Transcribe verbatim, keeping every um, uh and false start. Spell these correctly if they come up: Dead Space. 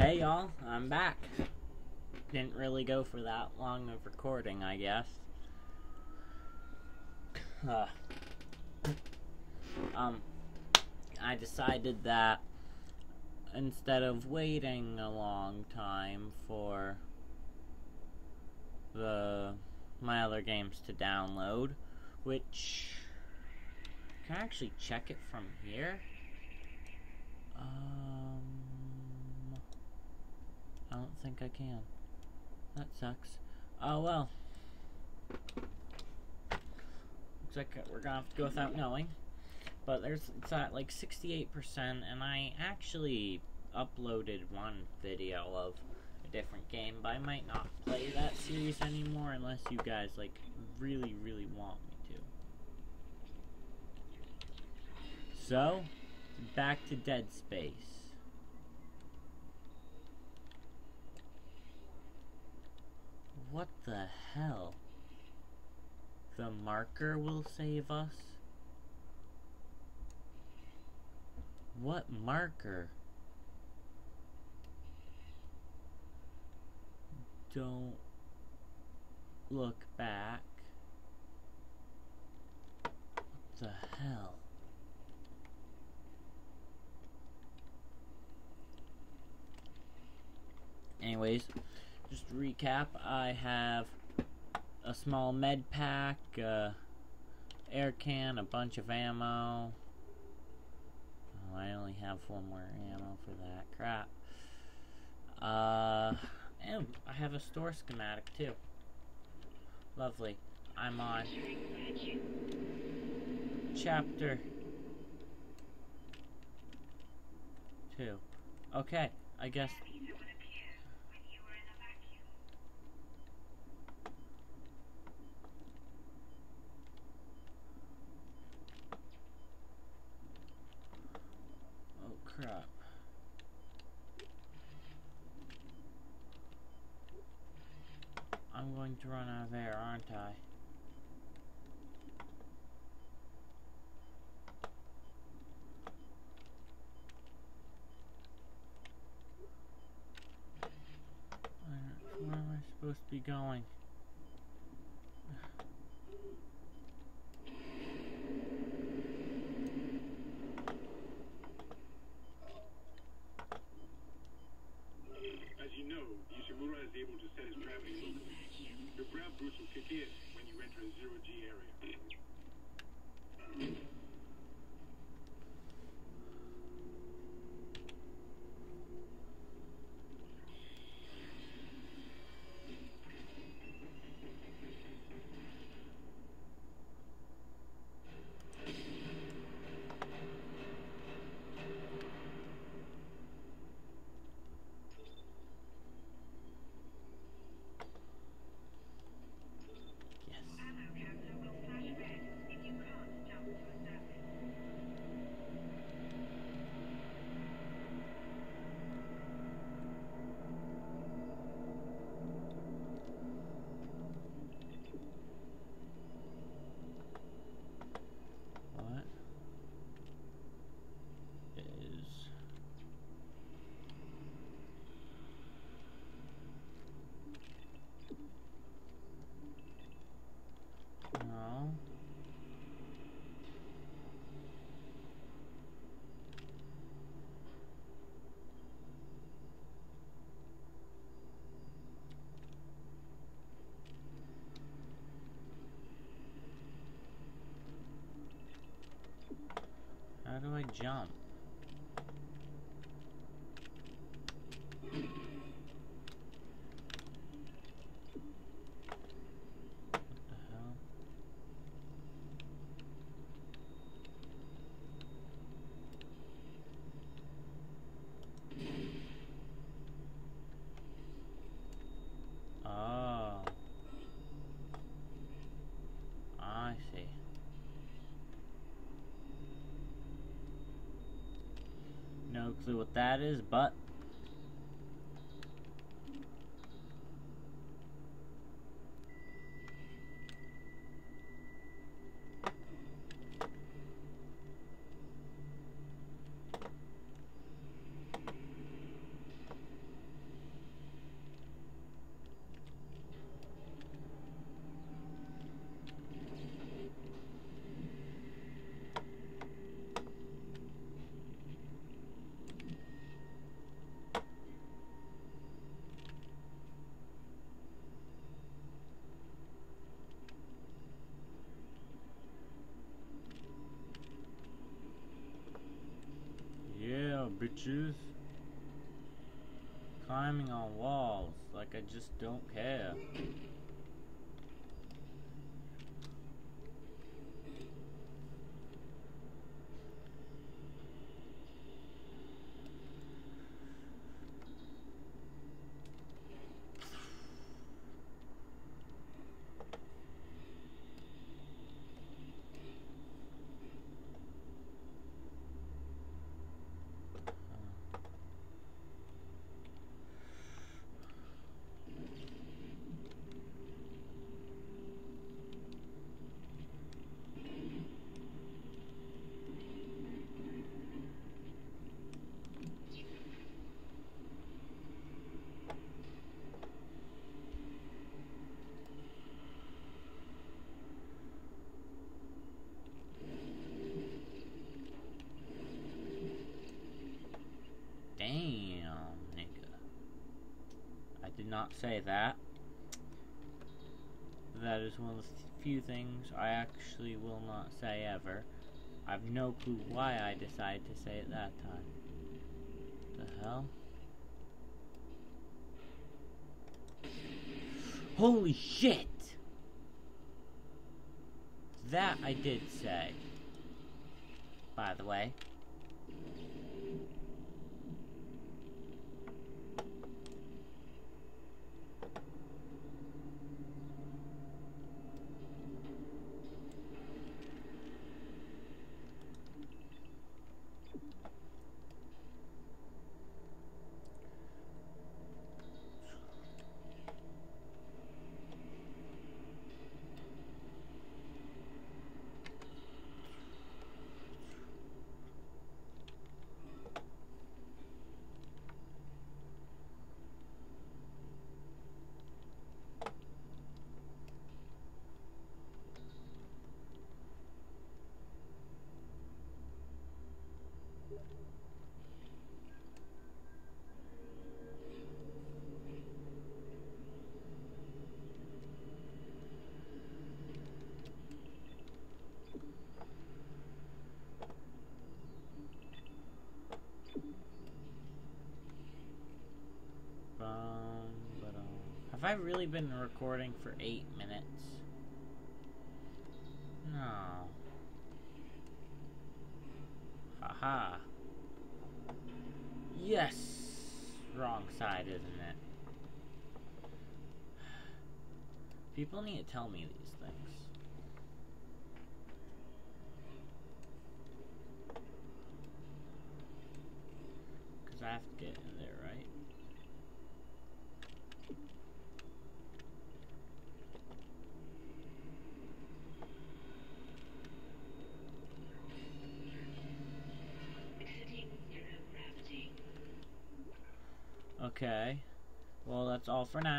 Hey y'all, I'm back. Didn't really go for that long of recording, I guess. Uh, um, I decided that instead of waiting a long time for the my other games to download, which can I actually check it from here? Um, I don't think I can. That sucks. Oh well. Looks like we're gonna have to go without knowing. But there's it's at like sixty-eight percent, and I actually uploaded one video of a different game, but I might not play that series anymore unless you guys like really, really want me to. So, back to Dead Space. What the hell? The marker will save us? What marker? Don't look back. What the hell? Anyways, just to recap, I have a small med pack, uh, air can, a bunch of ammo. Oh, I only have one more ammo for that crap. Uh, and I have a store schematic too. Lovely. I'm on chapter two. Okay, I guess. Crap. I'm going to run out of air, aren't I? Where am I supposed to be going? How do I jump? Clue what that is, but of bridges, climbing on walls, like I just don't care. Not say that. That is one of the few things I actually will not say ever. I've no clue why I decided to say it that time. The hell? Holy shit! That I did say. By the way. Have I really been recording for eight minutes? No. Haha. Yes! Wrong side, isn't it? People need to tell me these things. Because I have to get in there, right? Okay, well that's all for now.